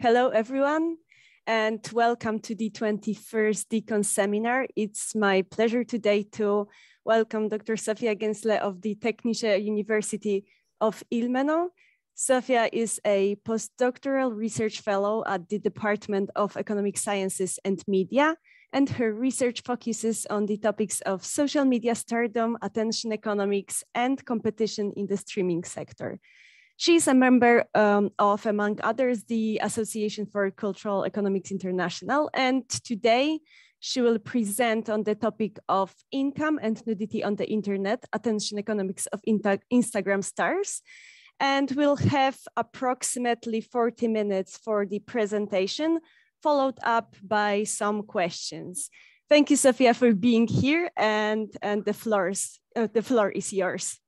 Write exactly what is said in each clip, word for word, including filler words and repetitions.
Hello, everyone, and welcome to the twenty-first Decon Seminar. It's my pleasure today to welcome Doctor Sofia Gensler of the Technische University of Ilmenau. Sofia is a postdoctoral research fellow at the Department of Economic Sciences and Media, and her research focuses on the topics of social media stardom, attention economics, and competition in the streaming sector. She is a member um, of, among others, the Association for Cultural Economics International, and today she will present on the topic of income and nudity on the internet, attention economics of Instagram stars, and we'll have approximately forty minutes for the presentation, followed up by some questions. Thank you, Sofia, for being here, and, and the, floors, uh, the floor is yours.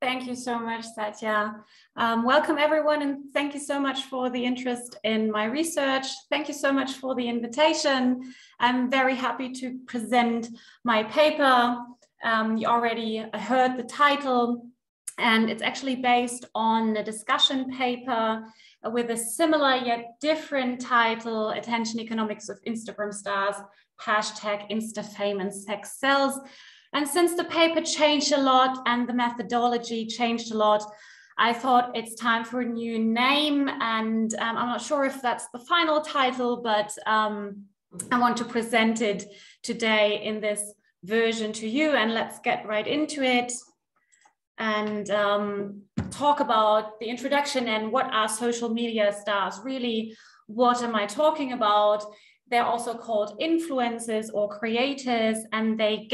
Thank you so much, Satya. Um, welcome everyone, and thank you so much for the interest in my research. Thank you so much for the invitation. I'm very happy to present my paper. Um, you already heard the title, and it's actually based on a discussion paper with a similar yet different title, Attention Economics of Instagram Stars, hashtag InstaFame and Sex Sells. And since the paper changed a lot and the methodology changed a lot, I thought it's time for a new name. And um, I'm not sure if that's the final title, but um, I want to present it today in this version to you. And let's get right into it and um, talk about the introduction and what are social media stars really? What am I talking about? They're also called influencers or creators, and they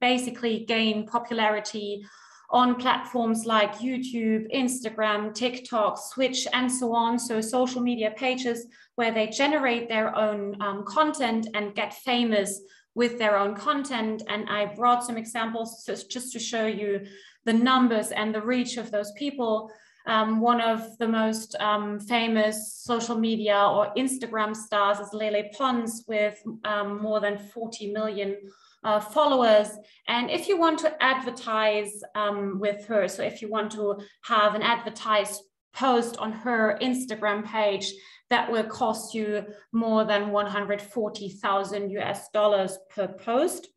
basically gain popularity on platforms like YouTube, Instagram, TikTok, Twitch, and so on. So social media pages where they generate their own um, content and get famous with their own content. And I brought some examples just to show you the numbers and the reach of those people. Um, one of the most um, famous social media or Instagram stars is Lele Pons with um, more than forty million uh, followers. And if you want to advertise um, with her, so if you want to have an advertised post on her Instagram page, that will cost you more than one hundred forty thousand US dollars per post.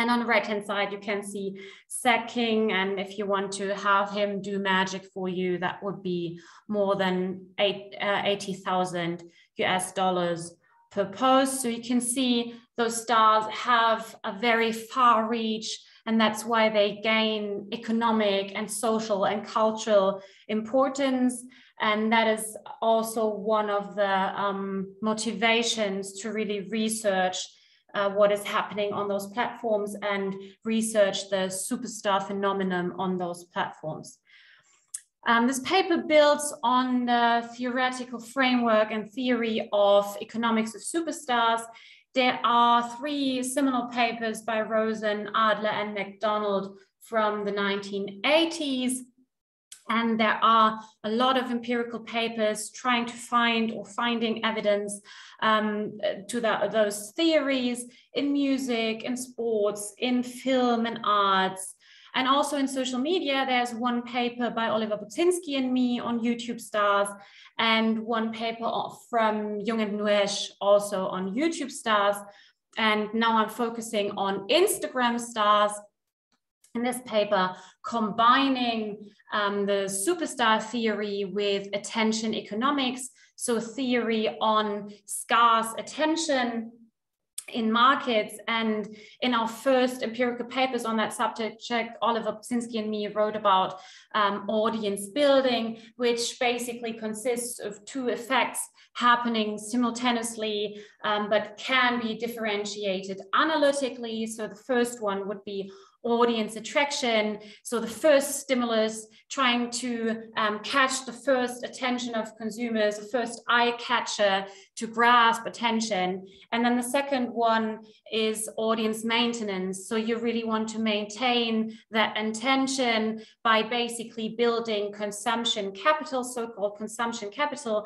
And on the right-hand side, you can see Zach King. And if you want to have him do magic for you, that would be more than eighty thousand US dollars per post. So you can see those stars have a very far reach, and that's why they gain economic and social and cultural importance. And that is also one of the um, motivations to really research Uh, what is happening on those platforms and research the superstar phenomenon on those platforms. Um, this paper builds on the theoretical framework and theory of economics of superstars. There are three seminal papers by Rosen, Adler, and McDonald from the nineteen eighties. And there are a lot of empirical papers trying to find or finding evidence um, to the, those theories in music, in sports, in film and arts. And also in social media, there's one paper by Oliver Budzinski and me on YouTube stars, and one paper from Jung and Nuesch also on YouTube stars. And now I'm focusing on Instagram stars. In this paper, combining um, the superstar theory with attention economics, so theory on scarce attention in markets. And in our first empirical papers on that subject, Oliver Budzinski and me wrote about um, audience building, which basically consists of two effects happening simultaneously, um, but can be differentiated analytically. So the first one would be audience attraction. So the first stimulus, trying to um, catch the first attention of consumers, the first eye catcher to grasp attention. And then the second one is audience maintenance. So you really want to maintain that attention by basically building consumption capital, so-called consumption capital.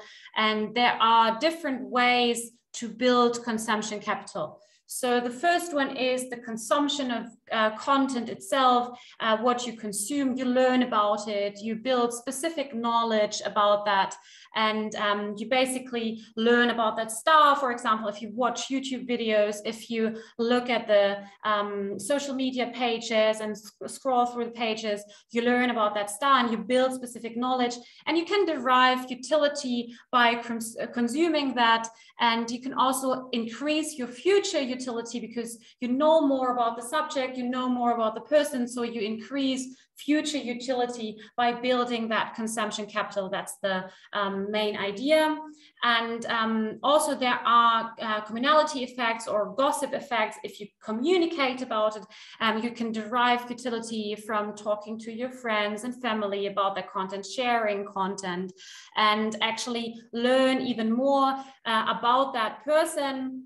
And there are different ways to build consumption capital. So the first one is the consumption of uh, content itself, uh, what you consume, you learn about it, you build specific knowledge about that, and um, you basically learn about that stuff. For example, if you watch YouTube videos, if you look at the um, social media pages and sc- scroll through the pages, you learn about that stuff and you build specific knowledge, and you can derive utility by cons- consuming that, and you can also increase your future utility Utility because you know more about the subject, you know more about the person, so you increase future utility by building that consumption capital. That's the um, main idea. And um, also there are uh, communality effects or gossip effects. If you communicate about it, um, you can derive utility from talking to your friends and family about their content, sharing content, and actually learn even more uh, about that person.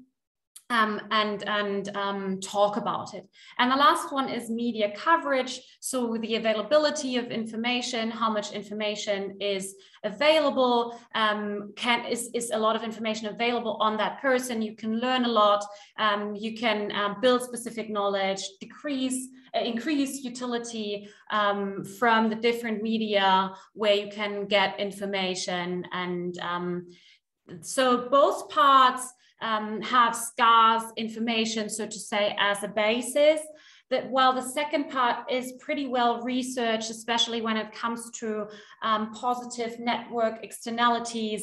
Um, and and um, talk about it. And the last one is media coverage. So the availability of information, how much information is available, um, can is, is a lot of information available on that person. You can learn a lot, um, you can uh, build specific knowledge, decrease, uh, increase utility um, from the different media where you can get information. And um, so both parts Um, have scarce information, so to say, as a basis. That while the second part is pretty well researched, especially when it comes to um, positive network externalities,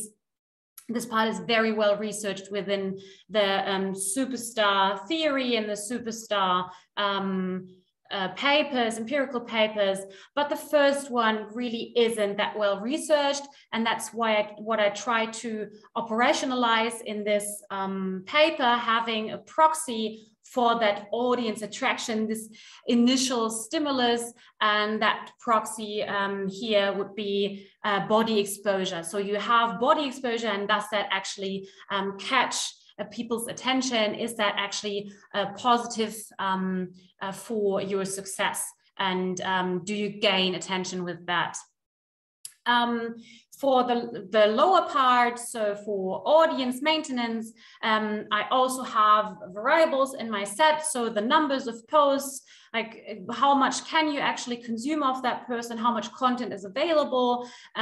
this part is very well researched within the um, superstar theory and the superstar um, Uh, papers, empirical papers, but the first one really isn't that well researched, and that's why I, what I try to operationalize in this um, paper, having a proxy for that audience attraction, this initial stimulus, and that proxy um, here would be uh, body exposure. So you have body exposure, and does that actually um, catch people's attention? Is that actually uh, positive um, uh, for your success? And um, do you gain attention with that? Um, for the, the lower part, so for audience maintenance, um, I also have variables in my set. So the numbers of posts, like how much can you actually consume of that person, how much content is available,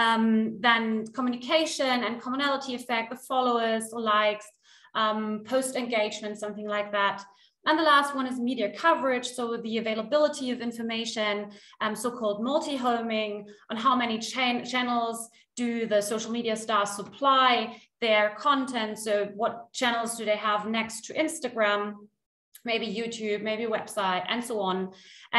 um, then communication and commonality effect, the followers, likes, Um, post engagement, something like that. And the last one is media coverage. So the availability of information, um, so-called multi-homing, on how many cha- channels do the social media stars supply their content. So what channels do they have next to Instagram? Maybe YouTube, maybe website, and so on.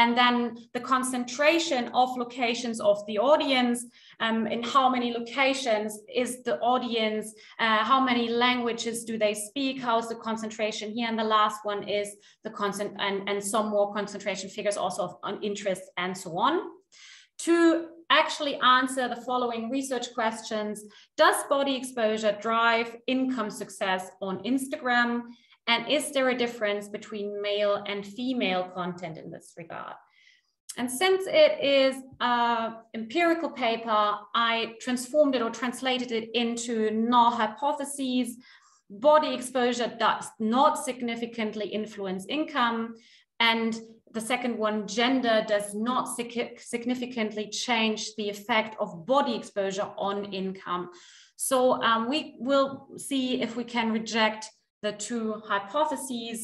And then the concentration of locations of the audience, um, in how many locations is the audience, uh, how many languages do they speak, how's the concentration here. And the last one is the constant and, and some more concentration figures also of, on interest and so on. To actually answer the following research questions: does body exposure drive income success on Instagram? And is there a difference between male and female content in this regard? And since it is an empirical paper, I transformed it or translated it into null hypotheses. Body exposure does not significantly influence income. And the second one, gender does not significantly change the effect of body exposure on income. So um, we will see if we can reject the two hypotheses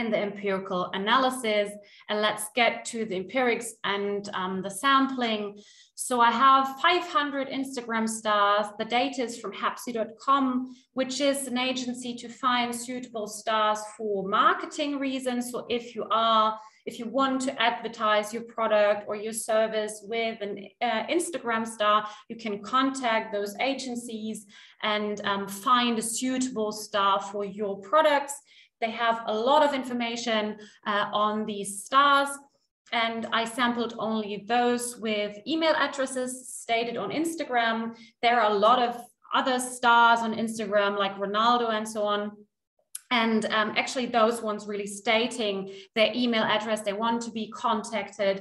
in the empirical analysis. And let's get to the empirics and um, the sampling. So I have five hundred Instagram stars. The data is from Heepsy dot com, which is an agency to find suitable stars for marketing reasons. So if you are, if you want to advertise your product or your service with an uh, Instagram star, you can contact those agencies and um, find a suitable star for your products. They have a lot of information uh, on these stars, and I sampled only those with email addresses stated on Instagram. There are a lot of other stars on Instagram, like Ronaldo and so on. And um, actually those ones really stating their email address, they want to be contacted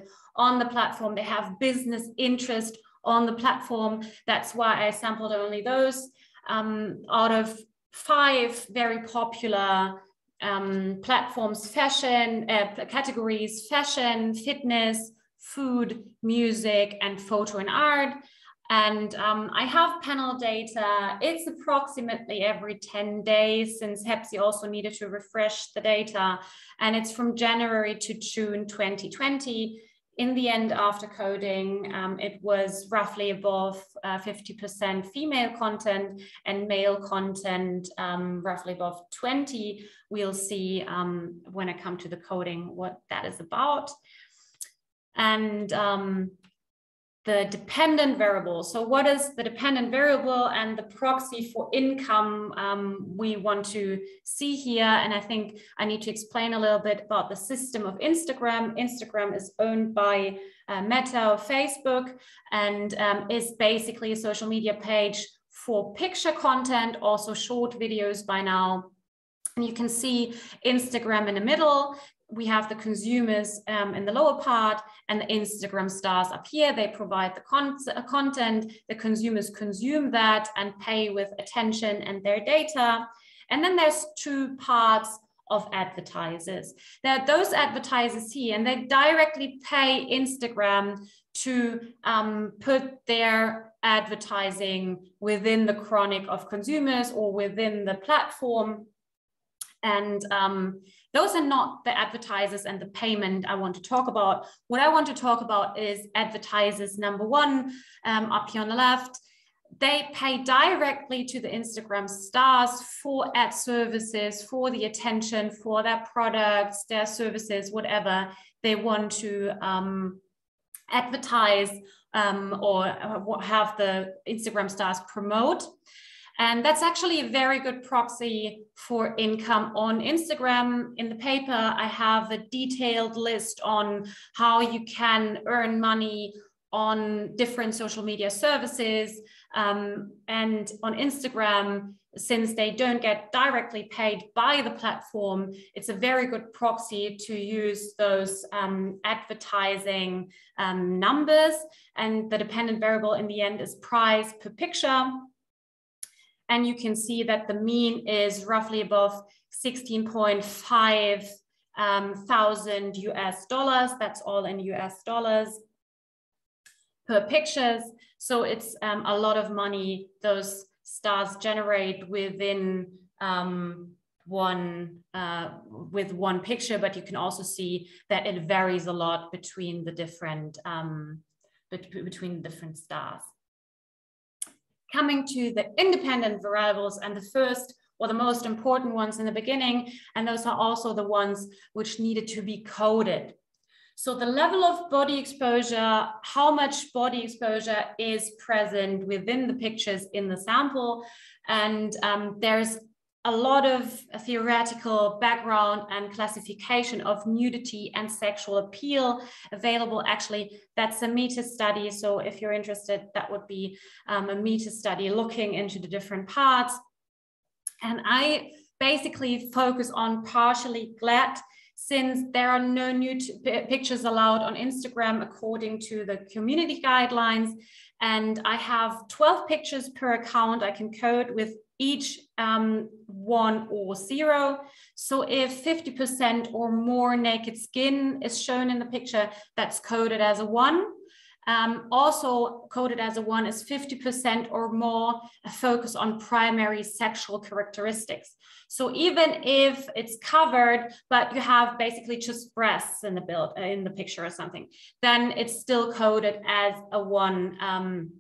on the platform, they have business interest on the platform. That's why I sampled only those um, out of five very popular um, platforms, fashion, uh, categories, fashion, fitness, food, music, and photo and art. And um, I have panel data. It's approximately every ten days, since Heepsy also needed to refresh the data. And it's from January to June twenty twenty. In the end, after coding, um, it was roughly above uh, fifty percent female content and male content um, roughly above twenty. We'll see um, when I come to the coding what that is about. And um, the dependent variable. So what is the dependent variable and the proxy for income um, we want to see here? And I think I need to explain a little bit about the system of Instagram. Instagram is owned by uh, Meta or Facebook, and um, is basically a social media page for picture content, also short videos by now. And you can see Instagram in the middle. We have the consumers um, in the lower part and the Instagram stars up here. They provide the con content, the consumers consume that and pay with attention and their data. And then there's two parts of advertisers. There are those advertisers here, and they directly pay Instagram to um, put their advertising within the chronic of consumers or within the platform. And um, those are not the advertisers and the payment I want to talk about. What I want to talk about is advertisers number one, um, up here on the left. They pay directly to the Instagram stars for ad services, for the attention, for their products, their services, whatever they want to um, advertise um, or have the Instagram stars promote. And that's actually a very good proxy for income on Instagram. In the paper, I have a detailed list on how you can earn money on different social media services. Um, and on Instagram, since they don't get directly paid by the platform, it's a very good proxy to use those um, advertising um, numbers. And the dependent variable in the end is price per picture. And you can see that the mean is roughly above sixteen point five um, thousand U S dollars. That's all in U S dollars per pictures. So it's um, a lot of money those stars generate within um, one uh, with one picture. But you can also see that it varies a lot between the different um, between different stars. Coming to the independent variables and the first or the most important ones in the beginning, and those are also the ones which needed to be coded. So the level of body exposure, how much body exposure is present within the pictures in the sample, and um, there's a lot of theoretical background and classification of nudity and sexual appeal available. Actually, that's a meta study. So if you're interested, that would be um, a meta study looking into the different parts. And I basically focus on partially glad, since there are no nude pictures allowed on Instagram according to the community guidelines. And I have twelve pictures per account I can code with each um, one or zero. So if fifty percent or more naked skin is shown in the picture, that's coded as a one. Um, also coded as a one is fifty percent or more a focus on primary sexual characteristics. So even if it's covered, but you have basically just breasts in the build, in the picture or something, then it's still coded as a one. Um,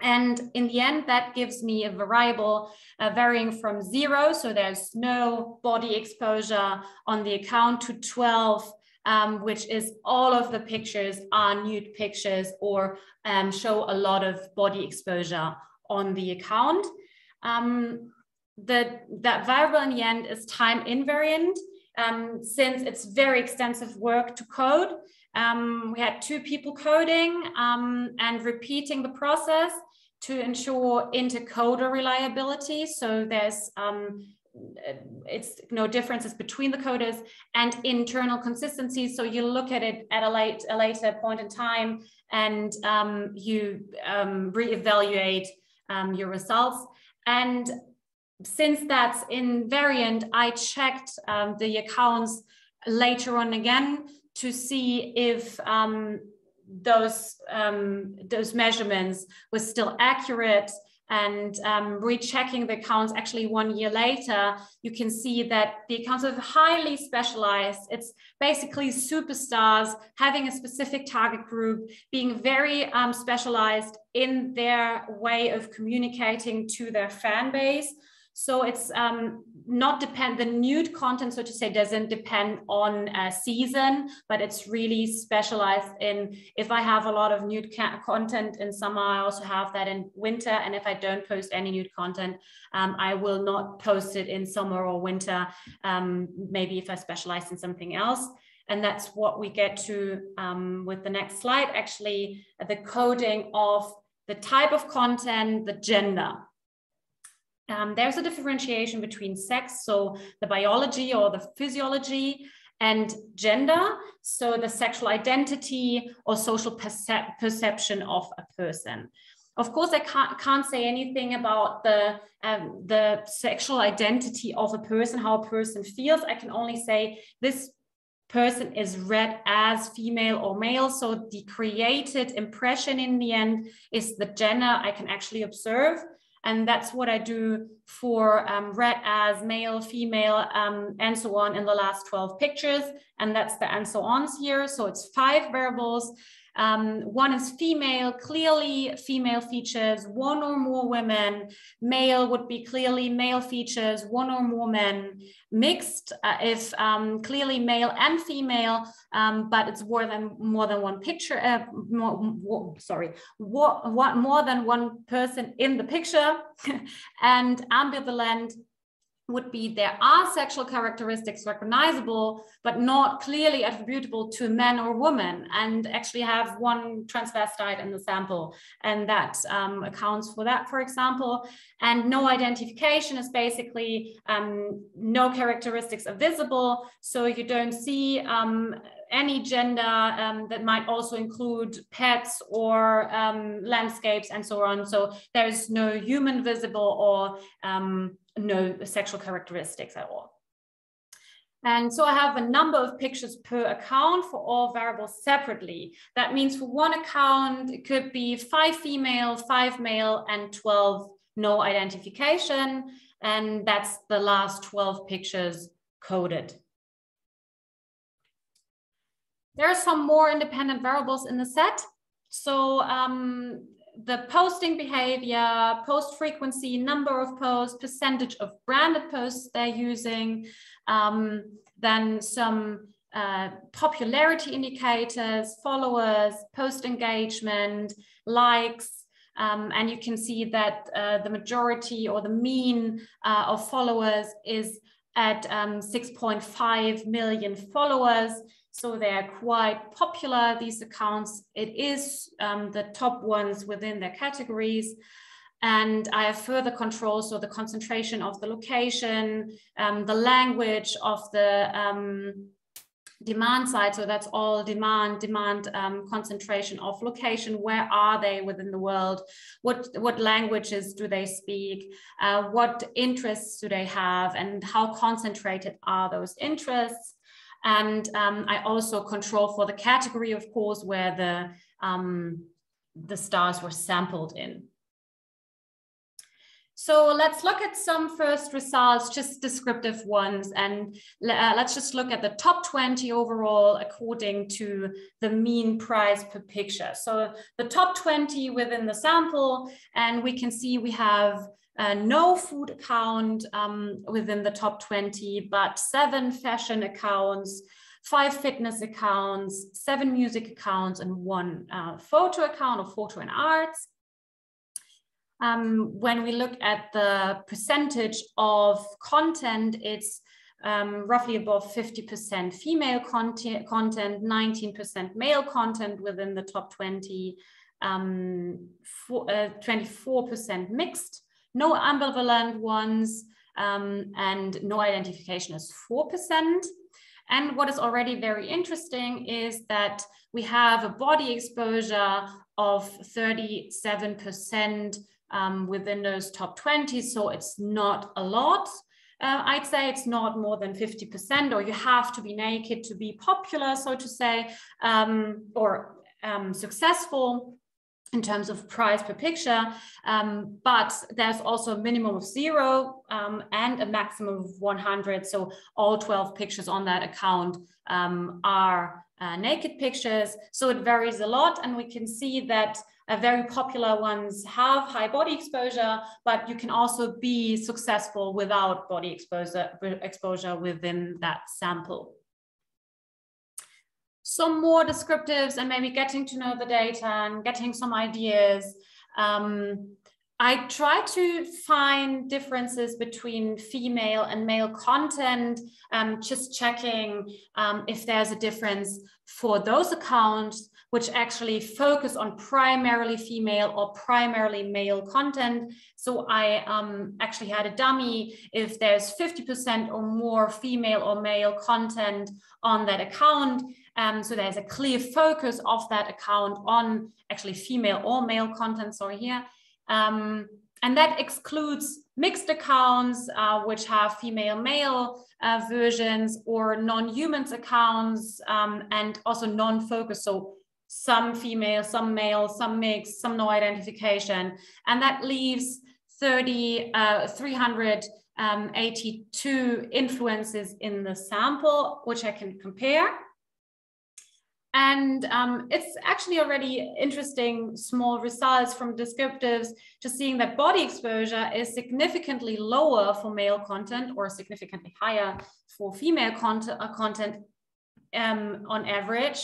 And in the end, that gives me a variable uh, varying from zero, so there's no body exposure on the account, to twelve, um, which is all of the pictures are nude pictures or um, show a lot of body exposure on the account. Um, the, that variable in the end is time invariant, um, since it's very extensive work to code. Um, we had two people coding um, and repeating the process to ensure intercoder reliability. So there's um, it's no differences between the coders, and internal consistency. So you look at it at a, late, a later point in time, and um, you um, reevaluate um, your results. And since that's invariant, I checked um, the accounts later on again to see if um, those, um, those measurements were still accurate. And um, rechecking the accounts actually one year later, you can see that the accounts are highly specialized. It's basically superstars having a specific target group, being very um, specialized in their way of communicating to their fan base. So it's um, not depend, the nude content, so to say, doesn't depend on a season, but it's really specialized in, if I have a lot of nude content in summer, I also have that in winter. And if I don't post any nude content, um, I will not post it in summer or winter, um, maybe if I specialize in something else. And that's what we get to um, with the next slide, actually, the coding of the type of content, the gender. Um, there's a differentiation between sex, so the biology or the physiology, and gender, so the sexual identity or social percep perception of a person. Of course, I can't, can't say anything about the, um, the sexual identity of a person, how a person feels. I can only say this person is read as female or male, so the created impression in the end is the gender I can actually observe. And that's what I do for um, read as male, female, um, and so on in the last twelve pictures. And that's the and so ons here. So it's five variables. Um, one is female, clearly female features, one or more women. Male would be clearly male features, one or more men. Mixed, uh, if um, clearly male and female, um, but it's more than more than one picture. Uh, more, more, sorry, what, what more than one person in the picture, and ambivalent would be there are sexual characteristics recognizable, but not clearly attributable to men or women, and actually have one transvestite in the sample. And that um, accounts for that, for example. And no identification is basically um, no characteristics are visible. So you don't see um, any gender um, that might also include pets or um, landscapes and so on. So there is no human visible or um, no sexual characteristics at all. And so I have a number of pictures per account for all variables separately. That means for one account, it could be five female, five male, and twelve no identification. And that's the last twelve pictures coded. There are some more independent variables in the set. So um, the posting behavior, post frequency, number of posts, percentage of branded posts they're using, um, then some uh, popularity indicators, followers, post engagement, likes, um, and you can see that uh, the majority or the mean uh, of followers is at um, six point five million followers. So they are quite popular, these accounts. It is um, the top ones within their categories. And I have further controls, so the concentration of the location, um, the language of the um, demand side. So that's all demand, demand um, concentration of location. Where are they within the world? What, what languages do they speak? Uh, what interests do they have? And how concentrated are those interests? And um, I also control for the category, of course, where the, um, the stars were sampled in. So let's look at some first results, just descriptive ones. And uh, let's just look at the top twenty overall, according to the mean price per picture. So the top twenty within the sample, and we can see we have Uh, no food account um, within the top twenty, but seven fashion accounts, five fitness accounts, seven music accounts, and one uh, photo account or photo and arts. Um, when we look at the percentage of content, it's um, roughly above fifty percent female content, content, nineteen percent male content within the top twenty, um, for, uh, twenty-four percent mixed. No ambivalent ones, um, and no identification is four percent. And what is already very interesting is that we have a body exposure of thirty-seven percent um, within those top twenty. So it's not a lot. Uh, I'd say it's not more than fifty percent, or you have to be naked to be popular, so to say, um, or um, successful in terms of price per picture. Um, but there's also a minimum of zero um, and a maximum of one hundred. So all twelve pictures on that account um, are uh, naked pictures. So it varies a lot. And we can see that Uh, very popular ones have high body exposure, but you can also be successful without body exposure, exposure within that sample. Some more descriptives and maybe getting to know the data and getting some ideas. Um, I try to find differences between female and male content, um, just checking um, if there's a difference for those accounts which actually focus on primarily female or primarily male content. So I um, actually had a dummy if there's fifty percent or more female or male content on that account. Um, so there's a clear focus of that account on actually female or male content, sorry, here. Um, and that excludes mixed accounts, uh, which have female-male uh, versions, or non-humans accounts, um, and also non-focus. So some female, some male, some mixed, some no identification. And that leaves three hundred eighty-two influences in the sample, which I can compare. And um, it's actually already interesting small results from descriptives, just seeing that body exposure is significantly lower for male content or significantly higher for female content, uh, content um, on average.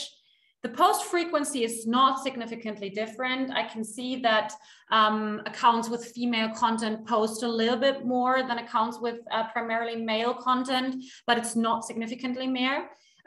The post frequency is not significantly different. I can see that um, accounts with female content post a little bit more than accounts with uh, primarily male content, but it's not significantly more.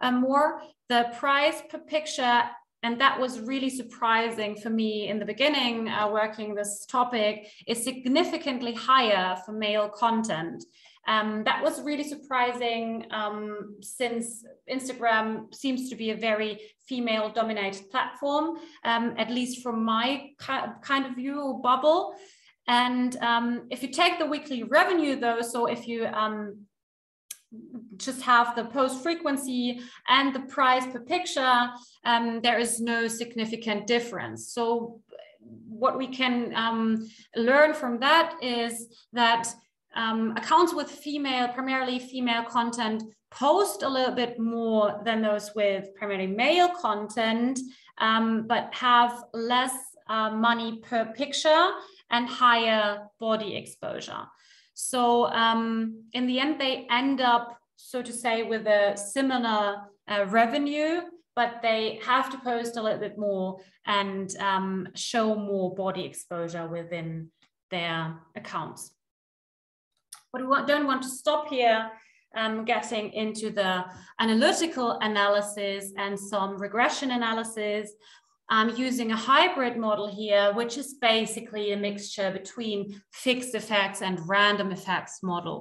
Uh, more. The price per picture, and that was really surprising for me in the beginning, uh, working this topic, is significantly higher for male content. Um, that was really surprising um, since Instagram seems to be a very female-dominated platform, um, at least from my kind of view or bubble. And um, if you take the weekly revenue, though, so if you um, just have the post frequency and the price per picture, um, there is no significant difference. So what we can um, learn from that is that um, accounts with female, primarily female content post a little bit more than those with primarily male content, um, but have less uh, money per picture and higher body exposure. So um, in the end, they end up, so to say, with a similar uh, revenue, but they have to post a little bit more and um, show more body exposure within their accounts. But we don't want to stop here, um, getting into the analytical analysis and some regression analysis. I'm using a hybrid model here, which is basically a mixture between fixed effects and random effects model.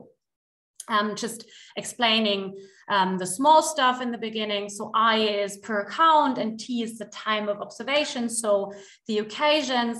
Um, just explaining um, the small stuff in the beginning. So I is per account and T is the time of observation, so the occasions.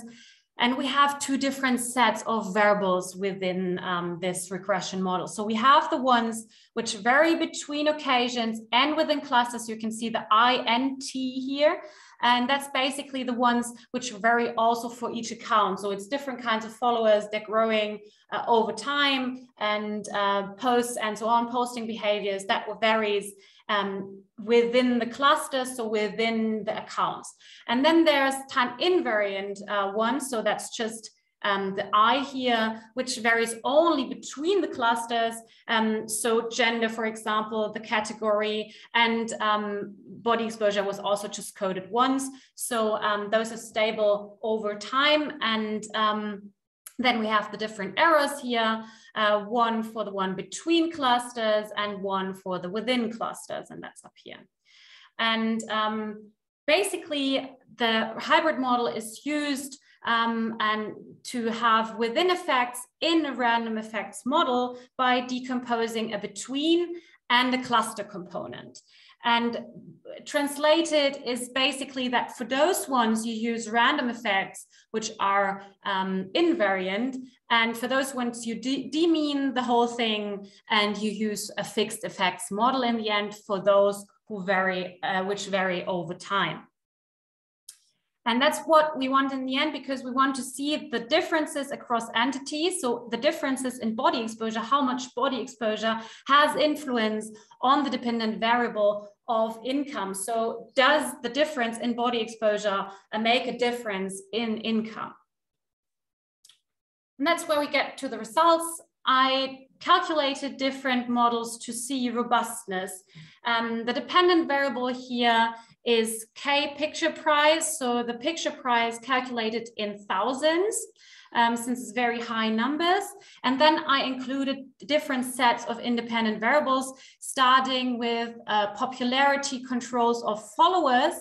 And we have two different sets of variables within um, this regression model. So we have the ones which vary between occasions and within clusters. You can see the I and T here. And that's basically the ones which vary also for each account. So it's different kinds of followers, they're growing uh, over time, and uh, posts and so on, posting behaviors that varies um, within the cluster, so within the accounts. And then there's time invariant uh, one, so that's just um, the I here, which varies only between the clusters. Um, so gender, for example, the category, and um, body exposure was also just coded once. So um, those are stable over time. And um, then we have the different errors here, uh, one for the one between clusters and one for the within clusters, and that's up here. And um, basically the hybrid model is used Um, and to have within effects in a random effects model by decomposing a between and a cluster component. And translated is basically that for those ones you use random effects, which are um, invariant, and for those ones you de demean the whole thing and you use a fixed effects model in the end for those who vary, uh, which vary over time. And that's what we want in the end, because we want to see the differences across entities. So the differences in body exposure, how much body exposure has influence on the dependent variable of income. So does the difference in body exposure make a difference in income? And that's where we get to the results. I calculated different models to see robustness. Um, the dependent variable here is K picture price. So the picture price calculated in thousands, um, since it's very high numbers. And then I included different sets of independent variables, starting with uh, popularity controls of followers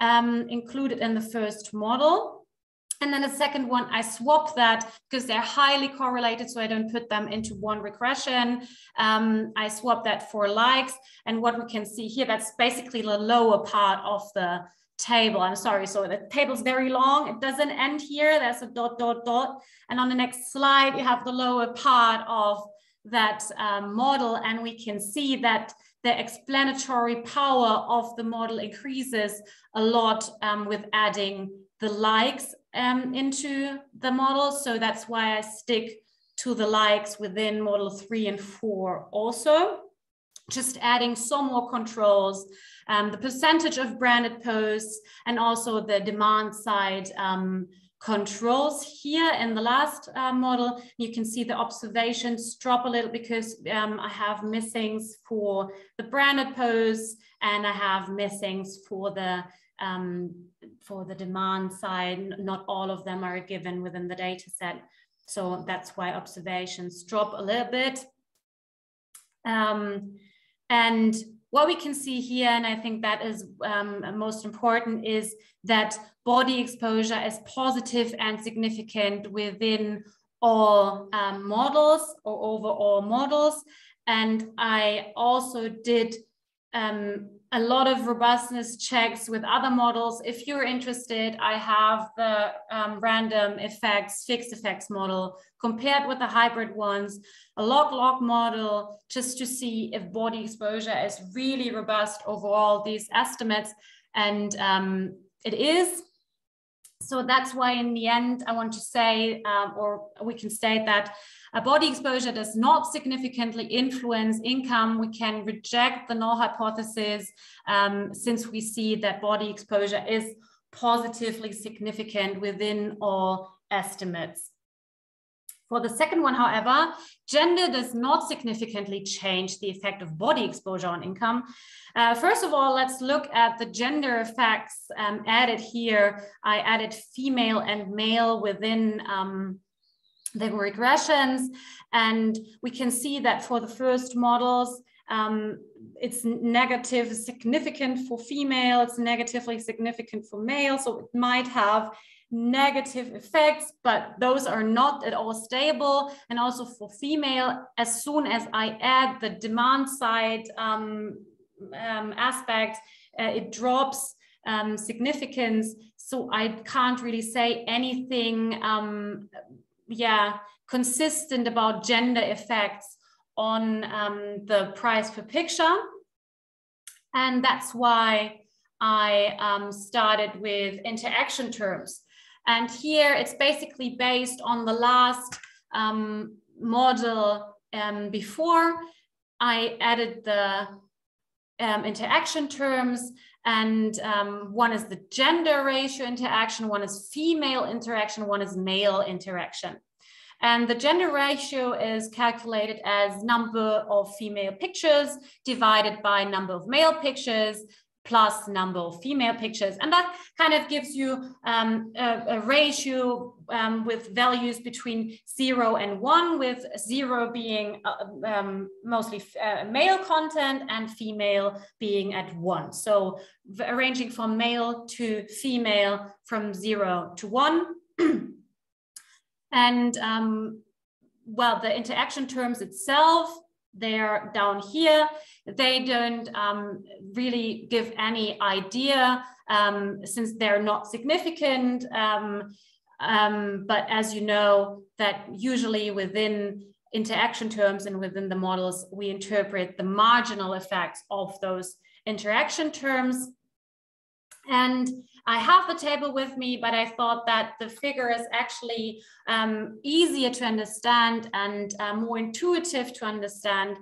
um, included in the first model. And then the second one, I swap that because they're highly correlated, so I don't put them into one regression. Um, I swap that for likes. And what we can see here, that's basically the lower part of the table. I'm sorry, so the table's very long. It doesn't end here. There's a dot, dot, dot. And on the next slide, you have the lower part of that um, model. And we can see that the explanatory power of the model increases a lot um, with adding the likes um, into the model. So that's why I stick to the likes within model three and four also. Just adding some more controls, um, the percentage of branded posts, and also the demand side um, controls here in the last uh, model. You can see the observations drop a little because um, I have missings for the branded posts and I have missings for the Um, for the demand side. Not all of them are given within the data set. So that's why observations drop a little bit. Um, and what we can see here, and I think that is um, most important, is that body exposure is positive and significant within all um, models or overall models. And I also did um, a lot of robustness checks with other models. If you're interested, I have the um, random effects, fixed effects model compared with the hybrid ones, a log-log model, just to see if body exposure is really robust overall, these estimates, and um, it is. So that's why in the end, I want to say, um, or we can state that a body exposure does not significantly influence income. We can reject the null hypothesis um, since we see that body exposure is positively significant within all estimates. For the second one, however, gender does not significantly change the effect of body exposure on income. Uh, first of all, let's look at the gender effects um, added here. I added female and male within um, the regressions, and we can see that for the first models, Um, it's negative significant for female, it's negatively significant for male, so it might have negative effects, but those are not at all stable. And also for female, as soon as I add the demand side um, um, aspect, uh, it drops um, significance, so I can't really say anything um, yeah, consistent about gender effects on um, the price per picture. And that's why I um, started with interaction terms. And here it's basically based on the last um, model um, before. I added the um, interaction terms, and um, one is the gender ratio interaction, one is female interaction, one is male interaction. And the gender ratio is calculated as number of female pictures divided by number of male pictures plus number of female pictures. And that kind of gives you um, a, a ratio um, with values between zero and one, with zero being uh, um, mostly uh, male content and female being at one. So arranging from male to female from zero to one. And um, well, the interaction terms itself they're down here. They don't um, really give any idea um, since they're not significant. Um, um, but as you know, that usually within interaction terms and within the models, we interpret the marginal effects of those interaction terms. And I have the table with me, but I thought that the figure is actually um, easier to understand and uh, more intuitive to understand.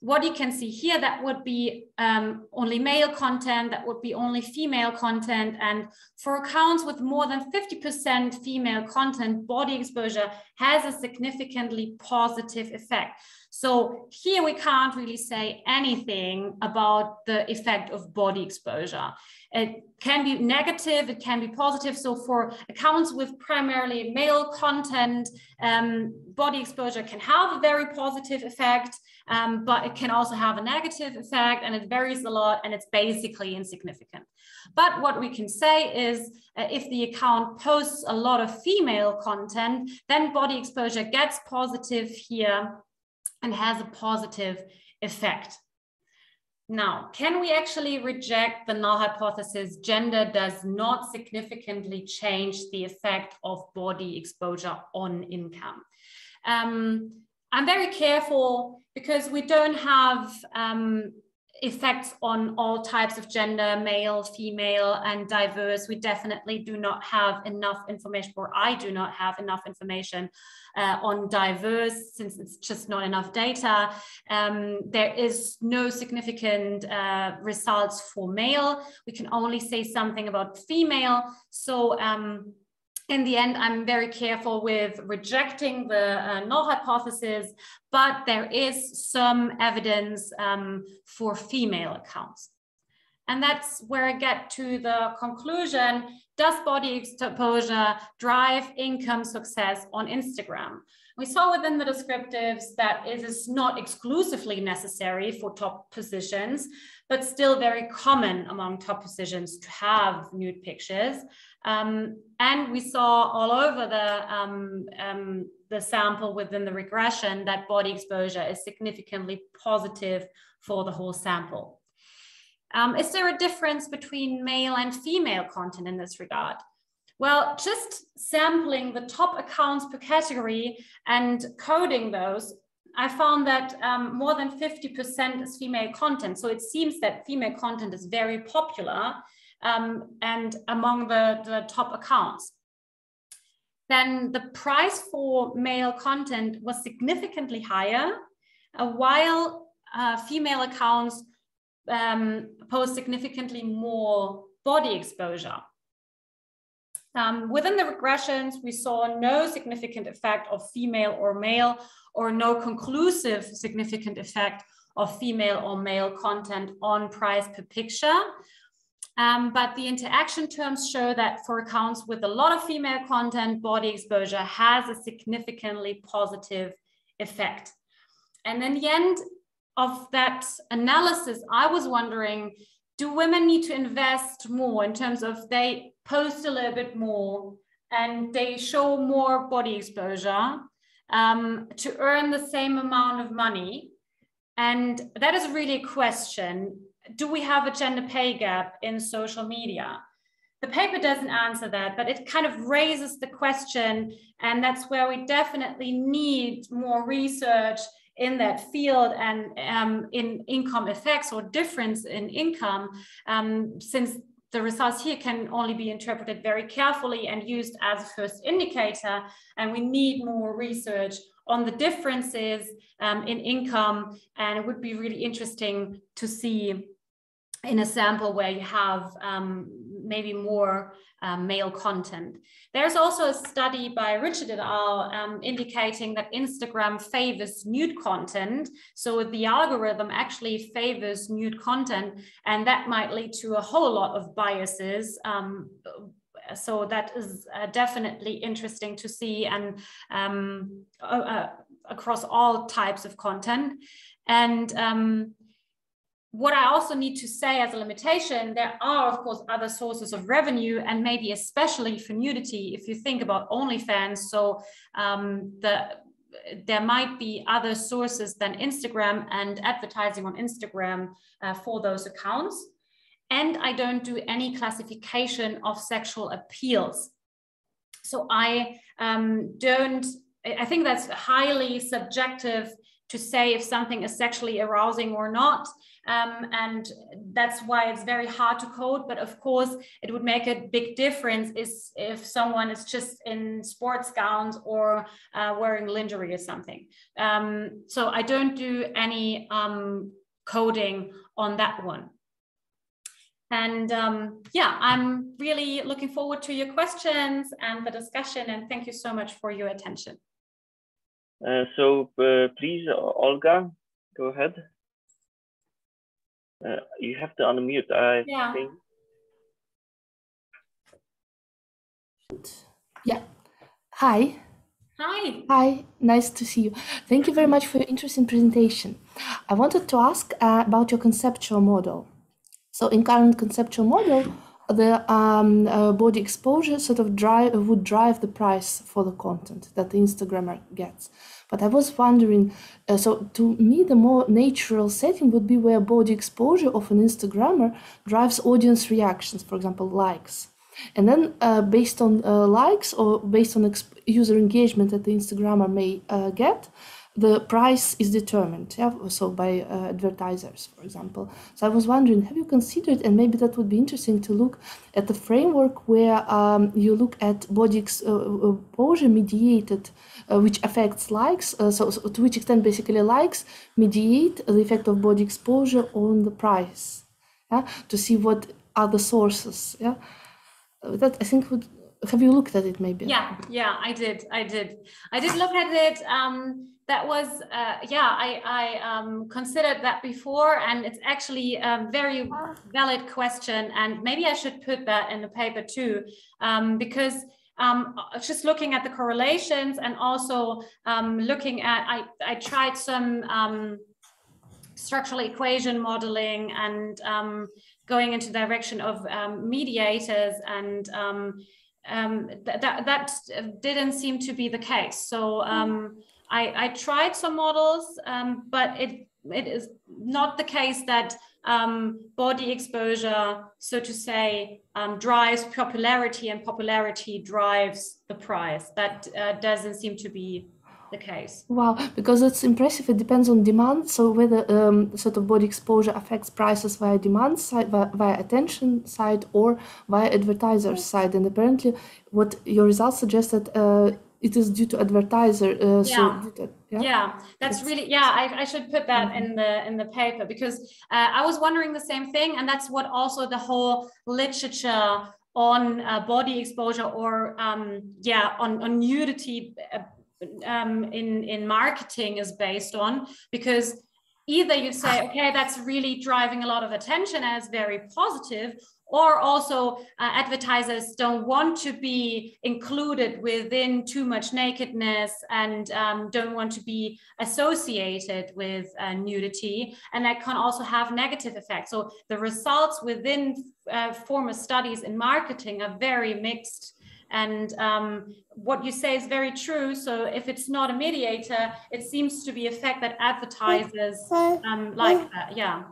What you can see here, that would be um, only male content, that would be only female content. And for accounts with more than fifty percent female content, body exposure has a significantly positive effect. So here we can't really say anything about the effect of body exposure. It can be negative, it can be positive. So for accounts with primarily male content, um, body exposure can have a very positive effect, um, but it can also have a negative effect, and it varies a lot, and it's basically insignificant. But what we can say is uh, if the account posts a lot of female content, then body exposure gets positive here and has a positive effect. Now, can we actually reject the null hypothesis gender does not significantly change the effect of body exposure on income? Um, I'm very careful because we don't have um, effects on all types of gender, male, female, and diverse. We definitely do not have enough information, or I do not have enough information uh, on diverse, since it's just not enough data. Um, there is no significant uh, results for male. We can only say something about female. So um, in the end, I'm very careful with rejecting the uh, null hypothesis, but there is some evidence um, for female accounts. And that's where I get to the conclusion. Does body exposure drive income success on Instagram? We saw within the descriptives that it is not exclusively necessary for top positions, but still very common among top positions to have nude pictures. Um, and we saw all over the, um, um, the sample within the regression that body exposure is significantly positive for the whole sample. Um, is there a difference between male and female content in this regard? Well, just sampling the top accounts per category and coding those, I found that um, more than fifty percent is female content. So it seems that female content is very popular um, and among the, the top accounts. Then the price for male content was significantly higher, uh, while uh, female accounts um, post significantly more body exposure. Um, within the regressions, we saw no significant effect of female or male, or no conclusive significant effect of female or male content on price per picture. Um, but the interaction terms show that for accounts with a lot of female content, body exposure has a significantly positive effect. And in the end of that analysis, I was wondering, do women need to invest more in terms of they post a little bit more and they show more body exposure um, to earn the same amount of money? And that is really a question. Do we have a gender pay gap in social media? The paper doesn't answer that, but it kind of raises the question. And that's where we definitely need more research in that field and um, in income effects or difference in income, um, since the results here can only be interpreted very carefully and used as a first indicator. And we need more research on the differences um, in income. And it would be really interesting to see in a sample where you have um, maybe more uh, male content. There's also a study by Richard et al. Um, indicating that Instagram favors nude content. So the algorithm actually favors nude content, and that might lead to a whole lot of biases. Um, so that is uh, definitely interesting to see, and um, uh, across all types of content. And um, what I also need to say as a limitation, there are, of course, other sources of revenue, and maybe especially for nudity, if you think about OnlyFans. So um, the there might be other sources than Instagram and advertising on Instagram uh, for those accounts. And I don't do any classification of sexual appeals. So I um, don't, I think that's highly subjective to say if something is sexually arousing or not. Um, and that's why it's very hard to code. But of course, it would make a big difference is if someone is just in sports gowns or uh, wearing lingerie or something. Um, so I don't do any um, coding on that one. And um, yeah, I'm really looking forward to your questions and the discussion. And thank you so much for your attention. Uh, so uh, please, Olga, go ahead. Uh, you have to unmute, I yeah. think. Yeah. Hi. Hi. Hi. Nice to see you. Thank you very much for your interesting presentation. I wanted to ask uh, about your conceptual model. So in current conceptual model, the um, uh, body exposure sort of drive, would drive the price for the content that the Instagrammer gets. But I was wondering, uh, so to me, the more natural setting would be where body exposure of an Instagrammer drives audience reactions, for example, likes. And then uh, based on uh, likes or based on exp user engagement that the Instagrammer may uh, get, the price is determined, yeah? So by uh, advertisers, for example. So I was wondering, have you considered, and maybe that would be interesting to look at the framework where um, you look at body exposure mediated, uh, which affects likes, uh, so, so to which extent basically likes mediate the effect of body exposure on the price, yeah? To see what are the sources. Yeah? That I think would, have you looked at it maybe? Yeah, yeah, I did, I did. I did look at it. Um, That was, uh, yeah, I, I um, considered that before, and it's actually a very valid question. And maybe I should put that in the paper too, um, because um, just looking at the correlations and also um, looking at, I, I tried some um, structural equation modeling and um, going into the direction of um, mediators and um, um, th that, that didn't seem to be the case. So, um, I, I tried some models, um, but it, it is not the case that um, body exposure, so to say, um, drives popularity and popularity drives the price. That uh, doesn't seem to be the case. Wow, because it's impressive. It depends on demand. So whether um, sort of body exposure affects prices via demand side, via, via attention side, or via advertiser side. And apparently what your results suggest that uh, it is due to advertiser. Uh, yeah. So, yeah, yeah, that's really, yeah, I, I should put that mm-hmm. in the in the paper, because uh, I was wondering the same thing. And that's what also the whole literature on uh, body exposure or, um, yeah, on, on nudity um, in, in marketing is based on, because either you say, okay, that's really driving a lot of attention and it's very positive, or also uh, advertisers don't want to be included within too much nakedness and um, don't want to be associated with uh, nudity. And that can also have negative effects. So the results within uh, former studies in marketing are very mixed. And um, what you say is very true. So if it's not a mediator, it seems to be a fact that advertisers um, like that, yeah.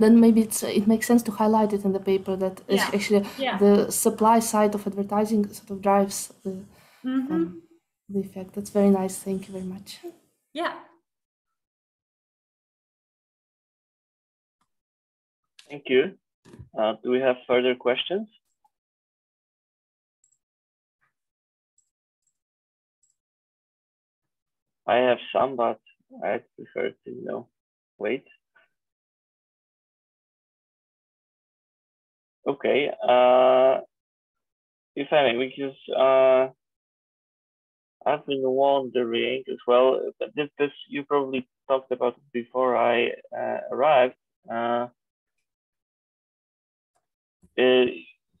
Then maybe it's, it makes sense to highlight it in the paper that yeah. actually yeah. the supply side of advertising sort of drives the, mm-hmm. um, the effect. That's very nice. Thank you very much. Yeah. Thank you. Uh, do we have further questions? I have some, but I prefer to, you know, wait. Okay, uh, if I may, because uh, I've been wondering as well, but this, this you probably talked about before I uh, arrived. Uh, uh,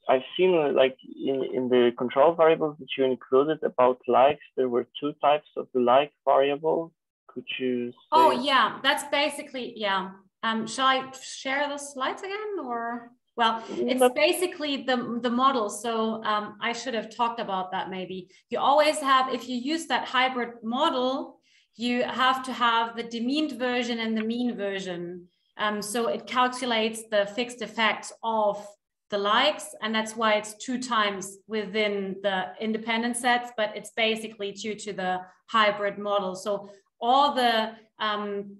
I've seen like in, in the control variables that you included about likes, there were two types of the like variable. Could you say? Oh yeah, that's basically, yeah. Um, shall I share the slides again or? Well, it's basically the, the model. So um, I should have talked about that maybe. You always have, if you use that hybrid model, you have to have the demeaned version and the mean version. Um, so it calculates the fixed effects of the likes, and that's why it's two times within the independent sets, but it's basically due to the hybrid model. So all the um,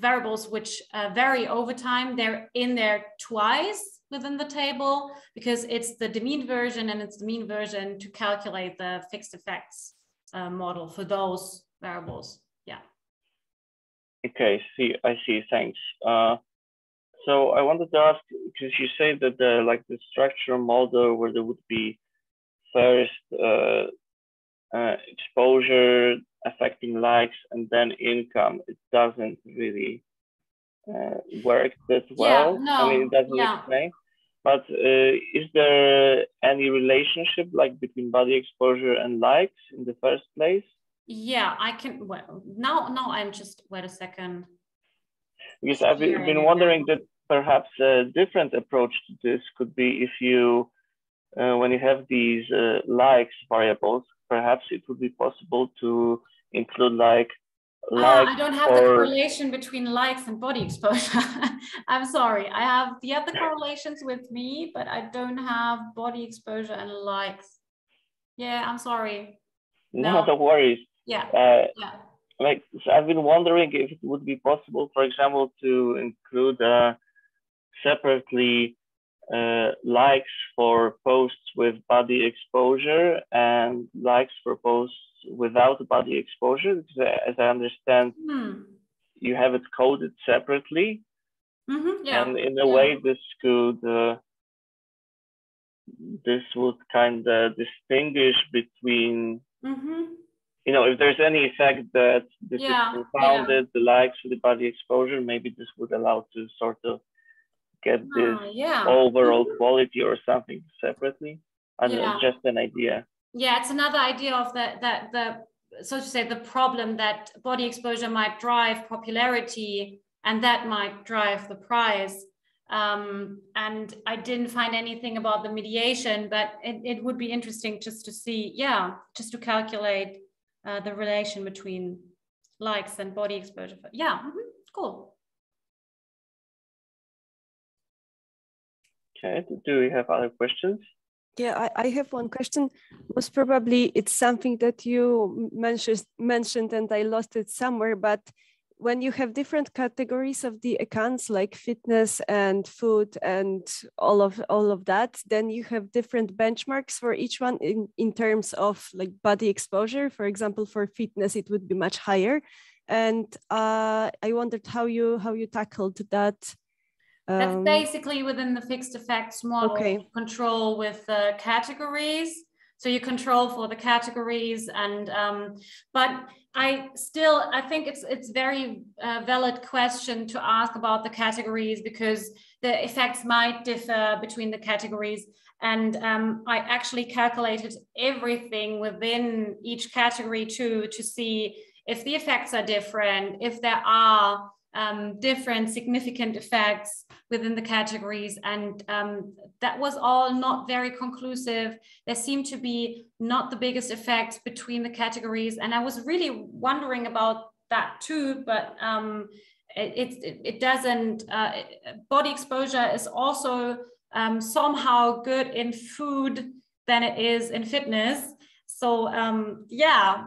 variables which uh, vary over time, they're in there twice within the table, because it's the demeaned version and it's the mean version to calculate the fixed effects uh, model for those variables. Yeah. Okay, see, I see, thanks. Uh, so I wanted to ask, because you say that the, like the structural model where there would be first uh, uh, exposure affecting likes and then income, it doesn't really uh, work that well. Yeah, no, I mean, it doesn't yeah. explain. But uh, is there any relationship like between body exposure and likes in the first place? Yeah, I can. Well, now, now I'm just wait a second. Because I've been, been wondering that perhaps a different approach to this could be if you, uh, when you have these uh, likes variables, perhaps it would be possible to include like likes. Uh, I don't have or... the correlation between likes and body exposure. I'm sorry. I have the other correlations with me, but I don't have body exposure and likes. Yeah, I'm sorry. No, no, no worries. Yeah. Uh, yeah. Like so I've been wondering if it would be possible, for example, to include uh, separately uh, likes for posts with body exposure and likes for posts without body exposure. Because as I understand, hmm. you have it coded separately, mm-hmm, yeah. and in a yeah. way, this could uh, this would kind of distinguish between. Mm-hmm. You know, if there's any effect that this yeah, is confounded, yeah. the likes with the body exposure, maybe this would allow to sort of get this uh, yeah. overall quality or something separately. And yeah. it's just an idea. Yeah, it's another idea of the, that the, so to say, the problem that body exposure might drive popularity and that might drive the price. Um, and I didn't find anything about the mediation, but it, it would be interesting just to see, yeah, just to calculate uh, the relation between likes and body exposure. Yeah, mm-hmm, cool. Okay, do we have other questions? Yeah, I, I have one question. Most probably it's something that you mentioned, mentioned and I lost it somewhere, but when you have different categories of the accounts like fitness and food and all of all of that, then you have different benchmarks for each one in, in terms of like body exposure. For example, for fitness, it would be much higher. And uh, I wondered how you how you tackled that. Um, That's basically within the fixed effects model. Okay. Control with uh, categories. So you control for the categories, and um, but I still I think it's it's very uh, valid question to ask about the categories, because the effects might differ between the categories. And um, I actually calculated everything within each category too to see if the effects are different, if there are um, different significant effects within the categories, and um, that was all not very conclusive. There seemed to be not the biggest effects between the categories, and I was really wondering about that too, but um, it, it, it doesn't, uh, body exposure is also um, somehow good in food than it is in fitness. So um, yeah.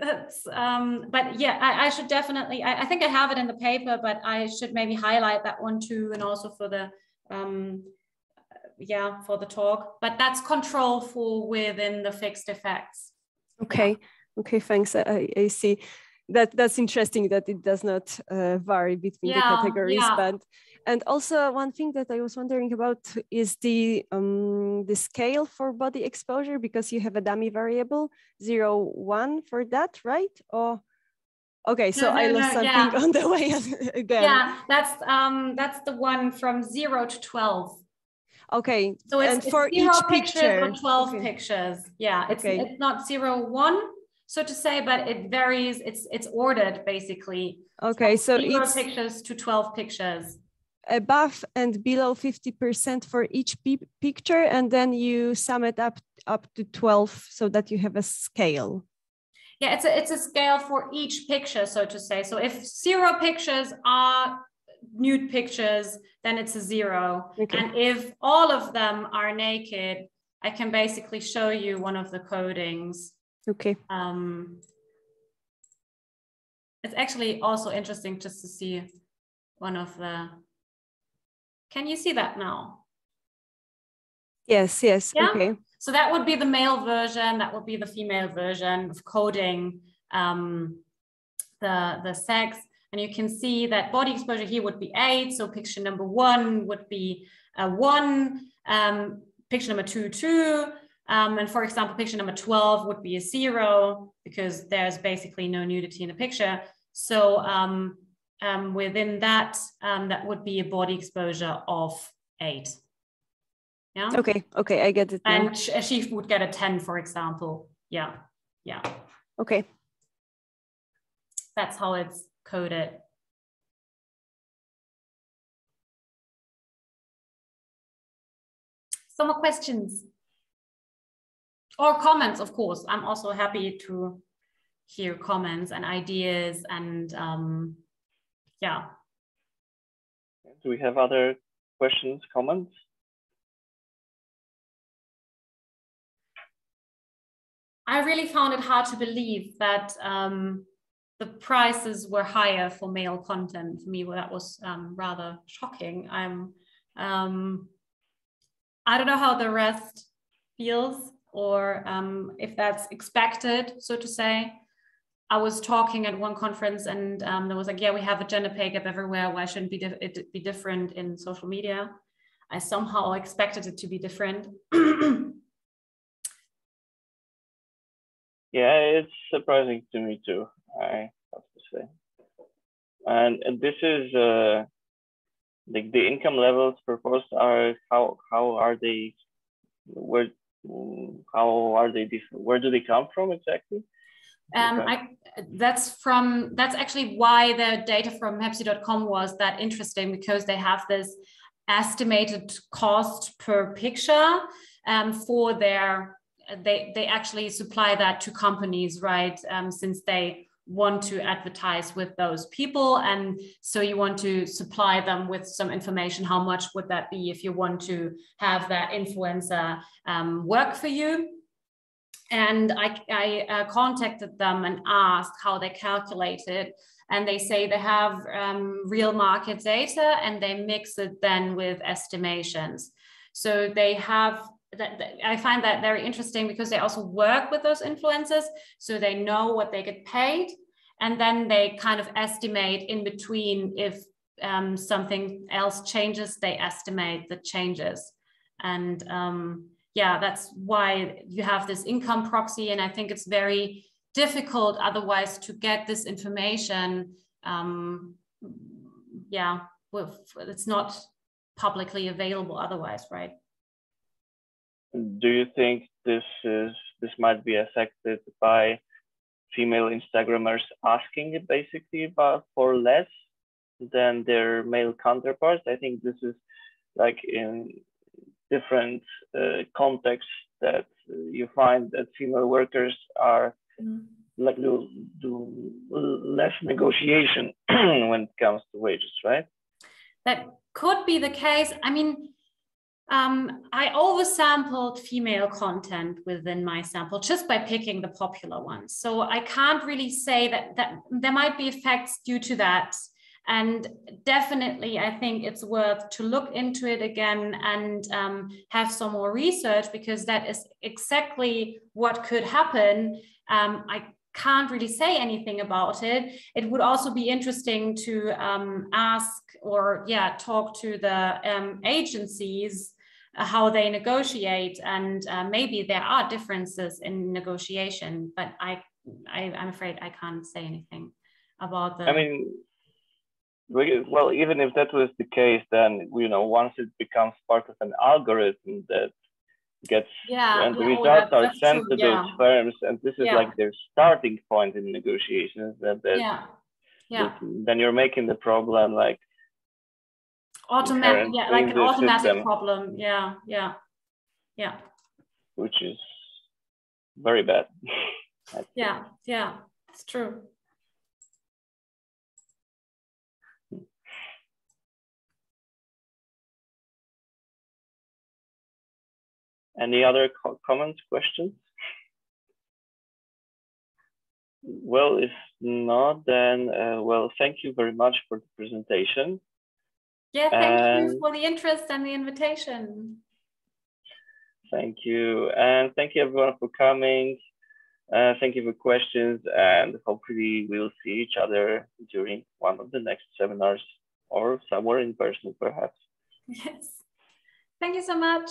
That's, um, but yeah, I, I should definitely, I, I think I have it in the paper, but I should maybe highlight that one too, and also for the, um, yeah, for the talk, but that's control for within the fixed effects. Okay, yeah. Okay, thanks, I, I see. That, that's interesting that it does not uh, vary between yeah, the categories, yeah. but and also one thing that I was wondering about is the um, the scale for body exposure, because you have a dummy variable zero one for that, right? Or okay, so no, no, I lost no, something yeah. on the way again. Yeah, that's um that's the one from zero to twelve. Okay, so it's, and it's for zero each picture, picture. Or twelve okay. pictures. Yeah, it's okay. It's not zero one, so to say, but it varies. It's it's ordered basically. Okay, so, so zero it's... pictures to twelve pictures. above and below fifty percent for each picture, and then you sum it up up to twelve so that you have a scale. Yeah, it's a, it's a scale for each picture, so to say. So if zero pictures are nude pictures, then it's a zero. Okay. And if all of them are naked, I can basically show you one of the codings. Okay. Um, it's actually also interesting just to see one of the... Can you see that now? Yes, yes. Yeah? Okay. So that would be the male version, that would be the female version of coding um, the, the sex. And you can see that body exposure here would be eight. So picture number one would be a one, um, picture number two, two. Um, and for example, picture number twelve would be a zero because there's basically no nudity in the picture. So um, um, within that, um, that would be a body exposure of eight. Yeah. Okay. Okay. I get it. Now. And she would get a ten, for example. Yeah. Yeah. Okay. That's how it's coded. Some more questions or comments, of course. I'm also happy to hear comments and ideas and um, yeah. Do we have other questions, comments? I really found it hard to believe that um, the prices were higher for male content. For me, well, that was um, rather shocking. I'm, um, I don't know how the rest feels or um, if that's expected, so to say. I was talking at one conference and um, there was like, yeah, we have a gender pay gap everywhere. Why shouldn't be di- it be different in social media? I somehow expected it to be different. Yeah, it's surprising to me too, I have to say. And this is uh, like the income levels proposed are how how are they where how are they where do they come from exactly? Um, okay. I that's from that's actually why the data from Heepsy dot com was that interesting, because they have this estimated cost per picture um, for their. They, they actually supply that to companies, right? Um, since they want to advertise with those people. And so you want to supply them with some information. How much would that be if you want to have that influencer um, work for you? And I, I uh, contacted them and asked how they calculate it. And they say they have um, real market data and they mix it then with estimations. So they have... That, that I find that very interesting because they also work with those influencers, so they know what they get paid, and then they kind of estimate in between if um, something else changes, they estimate the changes. And um, yeah, that's why you have this income proxy, and I think it's very difficult otherwise to get this information. Um, yeah, it's not publicly available otherwise, right? Do you think this is this might be affected by female Instagrammers asking basically about for less than their male counterparts? I think this is like in different uh, contexts that you find that female workers are mm. like do, do less negotiation when it comes to wages, right? That could be the case. I mean. Um, I oversampled female content within my sample just by picking the popular ones. So I can't really say that, that there might be effects due to that. And definitely, I think it's worth to look into it again and um, have some more research, because that is exactly what could happen. Um, I can't really say anything about it. It would also be interesting to um, ask or yeah, talk to the um, agencies how they negotiate, and uh, maybe there are differences in negotiation, but I, I, I'm afraid I can't say anything about that. I mean, well, even if that was the case, then, you know, once it becomes part of an algorithm that gets, yeah, and the no, results that, are sent true. to yeah. those firms, and this is yeah. like their starting point in negotiations, that, that, yeah. Yeah. that then you're making the problem like, automatic, yeah, like an automatic system. problem. Yeah, yeah, yeah. Which is very bad. Yeah, yeah, it's true. Any other co comments, questions? Well, if not, then, uh, well, thank you very much for the presentation. Yeah, thank and you for the interest and the invitation. Thank you. And thank you everyone for coming. Uh, thank you for questions. And hopefully we'll see each other during one of the next seminars or somewhere in person, perhaps. Yes. Thank you so much.